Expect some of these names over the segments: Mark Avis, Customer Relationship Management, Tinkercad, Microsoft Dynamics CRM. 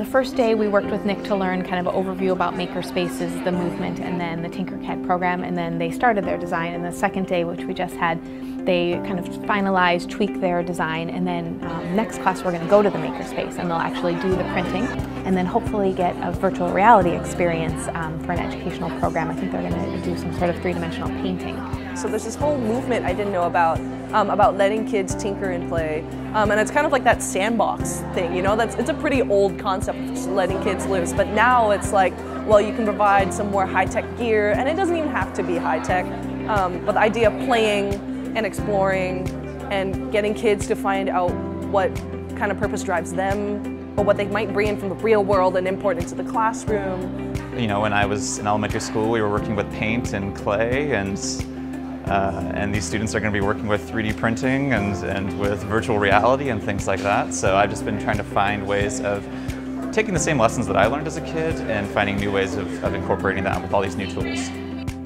The first day we worked with Nick to learn kind of an overview about makerspaces, the movement, and then the Tinkercad program, and then they started their design. And the second day, which we just had, they kind of finalized, tweaked their design, and then next class we're going to go to the makerspace and they'll actually do the printing and then hopefully get a virtual reality experience for an educational program. I think they're going to do some sort of three-dimensional painting. So there's this whole movement I didn't know about letting kids tinker and play, and it's kind of like that sandbox thing, you know. It's a pretty old concept of just letting kids loose, but now it's like, well, you can provide some more high-tech gear, and it doesn't even have to be high-tech, but the idea of playing and exploring and getting kids to find out what kind of purpose drives them, or what they might bring in from the real world and import into the classroom. You know, when I was in elementary school, we were working with paint and clay, and these students are going to be working with 3D printing and with virtual reality and things like that. So I've just been trying to find ways of taking the same lessons that I learned as a kid and finding new ways of incorporating that with all these new tools.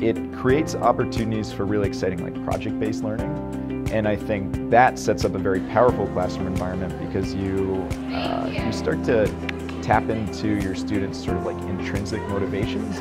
It creates opportunities for really exciting, like, project-based learning, and I think that sets up a very powerful classroom environment, because you start to tap into your students' sort of like intrinsic motivations.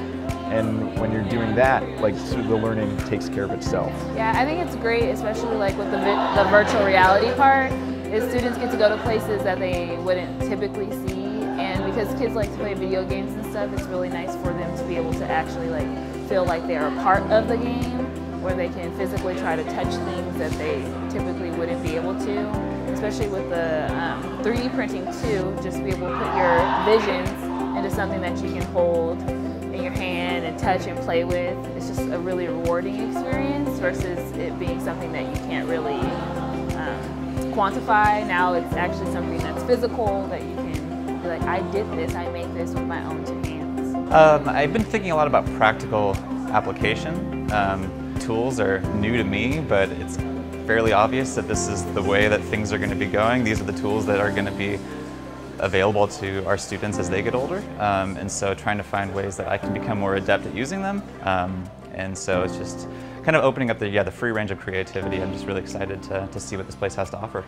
And when you're doing that, like, the learning takes care of itself. Yeah, I think it's great, especially like with the virtual reality part, is students get to go to places that they wouldn't typically see. And because kids like to play video games and stuff, it's really nice for them to be able to actually like feel like they're a part of the game, where they can physically try to touch things that they typically wouldn't be able to. Especially with the 3D printing too, just to be able to put your visions into something that you can hold in your hand and touch and play with. It's just a really rewarding experience versus it being something that you can't really quantify. Now it's actually something that's physical, that you can be like, I did this, I made this with my own two hands. I've been thinking a lot about practical application. Tools are new to me, but it's fairly obvious that this is the way that things are going to be going. These are the tools that are going to be available to our students as they get older, and so trying to find ways that I can become more adept at using them, and so it's just kind of opening up the free range of creativity. I'm just really excited to see what this place has to offer.